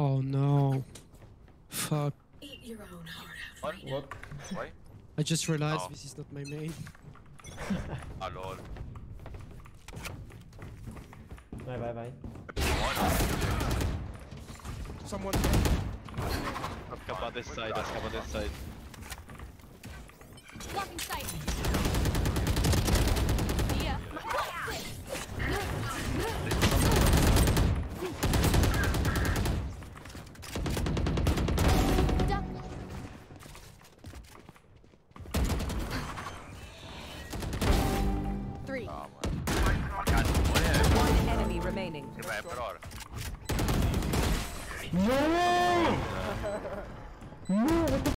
Oh no. Fuck. Eat your own heart out. What? What? Why? I just realized this is not my main. Ah lol. Bye. Someone. Cover this side. Blocking sight.